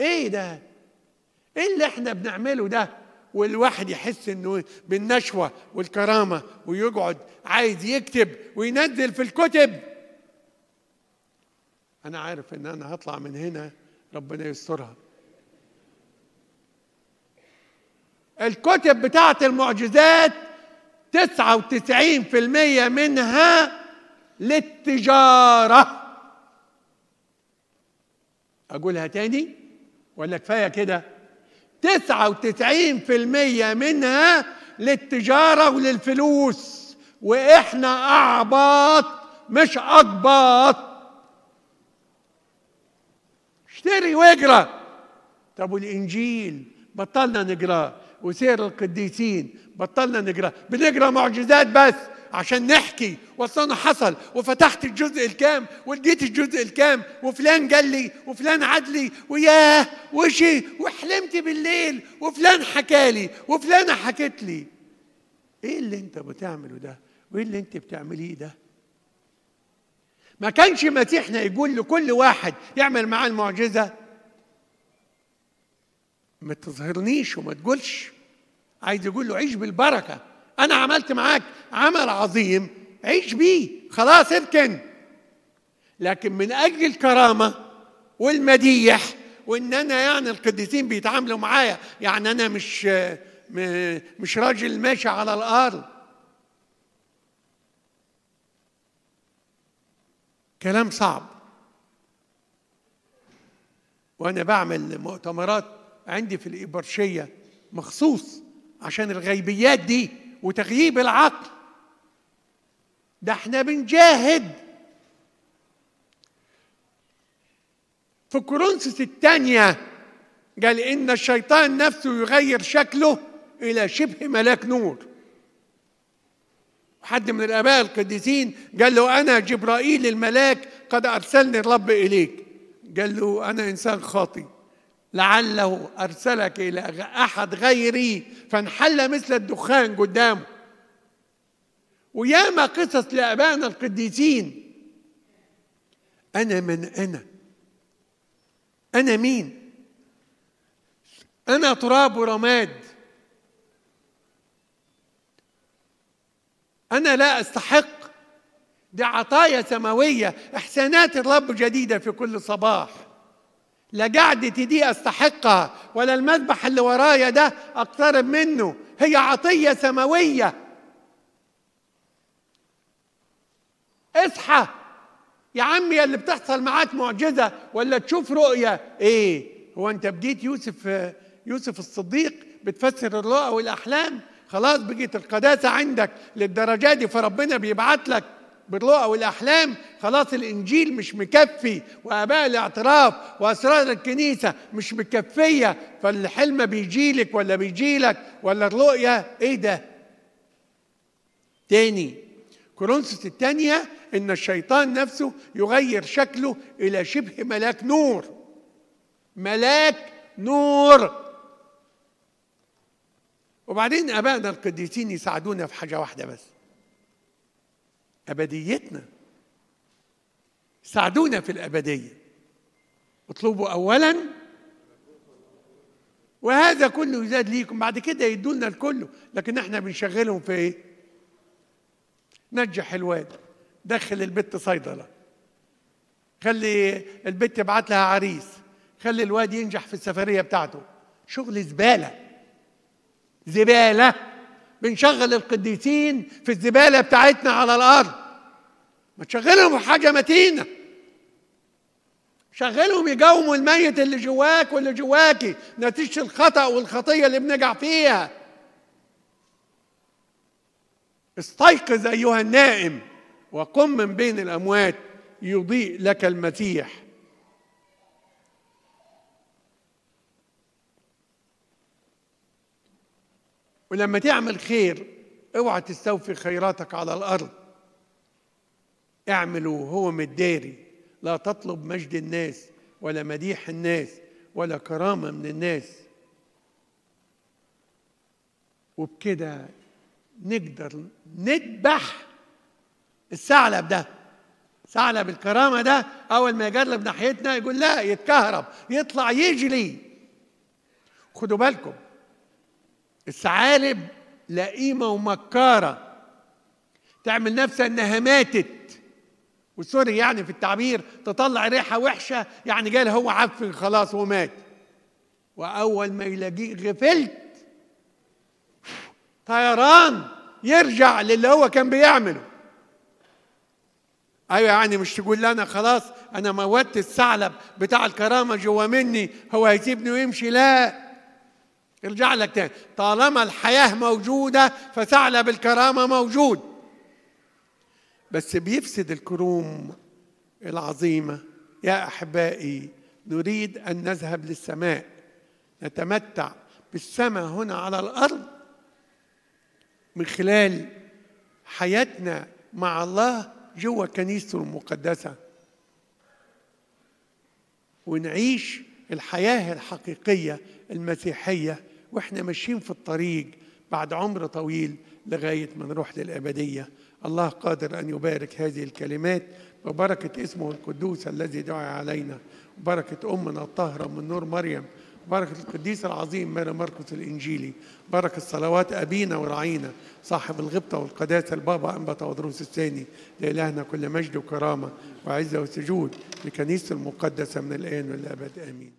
ايه ده؟ ايه اللي احنا بنعمله ده؟ والواحد يحس انه بالنشوه والكرامه ويقعد عايز يكتب وينزل في الكتب. انا عارف ان انا هطلع من هنا ربنا يسترها. الكتب بتاعت المعجزات 99% منها للتجاره. اقولها تاني ولا كفايه كده؟ 99% منها للتجاره وللفلوس، واحنا اعباط مش اقباط. اشتري واجرى. طب والانجيل بطلنا نقراه، وسير القديسين بطلنا نقراه، بنقرا معجزات بس عشان نحكي واصل حصل وفتحت الجزء الكام ولقيت الجزء الكام وفلان قال لي وفلان عدلي وياه وشي وحلمت بالليل وفلان حكالي وفلانه حكت لي. ايه اللي انت بتعمله ده؟ وايه اللي انت بتعمليه ده؟ ما كانش مسيحنا يقول لكل واحد يعمل معاه المعجزه ما تظهرنيش وما تقولش، عايز يقول له عيش بالبركه، انا عملت معاك عمل عظيم عيش بيه خلاص اركن. لكن من اجل الكرامه والمديح وان انا يعني القديسين بيتعاملوا معايا يعني انا مش راجل ماشي على الارض. كلام صعب. وانا بعمل مؤتمرات عندي في الإبرشية مخصوص عشان الغيبيات دي وتغييب العقل ده. احنا بنجاهد. في كورنثوس الثانية قال إن الشيطان نفسه يغير شكله إلى شبه ملاك نور. حد من الآباء القديسين قال له أنا جبرائيل الملاك قد أرسلني الرب إليك. قال له أنا إنسان خاطئ لعله أرسلك إلى أحد غيري فانحل مثل الدخان قدامه. وياما قصص لآبائنا القديسين. أنا من أنا؟ أنا مين؟ أنا تراب ورماد، أنا لا أستحق. دي عطايا سماوية، إحسانات الرب جديدة في كل صباح. لا قعدتي دي أستحقها ولا المذبح اللي ورايا ده أقترب منه، هي عطية سماوية. اصحى يا عمي اللي بتحصل معاك معجزة ولا تشوف رؤية. إيه؟ هو أنت بديت يوسف الصديق بتفسر الرؤى والأحلام؟ خلاص بقيت القداسة عندك للدرجة دي، فربنا بيبعت لك بالرؤى والأحلام. خلاص الإنجيل مش مكفي وآباء الاعتراف وأسرار الكنيسة مش مكفية، فالحلم بيجيلك ولا بيجيلك ولا الرؤية. إيه ده؟ تاني كورنثوس الثانية إن الشيطان نفسه يغير شكله إلى شبه ملاك نور. ملاك نور. وبعدين ابائنا القديسين يساعدونا في حاجه واحده بس، ابديتنا. ساعدونا في الأبدية. اطلبوا أولاً وهذا كله يزاد ليكم، بعد كده يدونا الكله، لكن احنا بنشغلهم في ايه؟ نجح الواد، دخل البت صيدلة، خلي البت يبعت لها عريس، خلي الواد ينجح في السفرية بتاعته. شغل زبالة زبالة، بنشغل القديسين في الزبالة بتاعتنا على الأرض. ما تشغلهم في حاجة متينة، شغلهم يقاوموا الميت اللي جواك واللي جواكي نتيجة الخطأ والخطية اللي بنقع فيها. استيقظ أيها النائم وقم من بين الأموات يضيء لك المسيح. ولما تعمل خير اوعى تستوفي خيراتك على الأرض، اعمله وهو متداري. لا تطلب مجد الناس ولا مديح الناس ولا كرامة من الناس. وبكده نقدر نذبح الثعلب ده، ثعلب الكرامة ده. أول ما يجرب ناحيتنا يقول لا، يتكهرب، يطلع يجري. خدوا بالكم، الثعالب لئيمة ومكارة، تعمل نفسها إنها ماتت، وسوري يعني في التعبير، تطلع ريحة وحشة، يعني جاله هو عفن خلاص ومات. وأول ما يلاقيه غفلت طيران، يرجع للي هو كان بيعمله. أيوة، يعني مش تقول لي أنا خلاص أنا موتت الثعلب بتاع الكرامة جوا مني، هو هيسيبني ويمشي. لا، ارجع لك تاني. طالما الحياة موجودة فثعلب الكرامة موجود، بس بيفسد الكروم العظيمة. يا أحبائي، نريد أن نذهب للسماء، نتمتع بالسماء هنا على الأرض من خلال حياتنا مع الله جوه كنيسته المقدسة، ونعيش الحياة الحقيقية المسيحية وإحنا ماشيين في الطريق بعد عمر طويل لغاية ما نروح للأبدية. الله قادر أن يبارك هذه الكلمات، وبركة اسمه القدوس الذي دعا علينا، وبركة أمنا الطاهرة من نور مريم، بركة القديس العظيم مارمرقس الإنجيلي، بركة صلوات أبينا ورعينا صاحب الغبطة والقداسة البابا أنبا تاودروس الثاني، لإلهنا كل مجد وكرامة وعزة وسجود، لكنيسة المقدسة من الآن والأبد، آمين.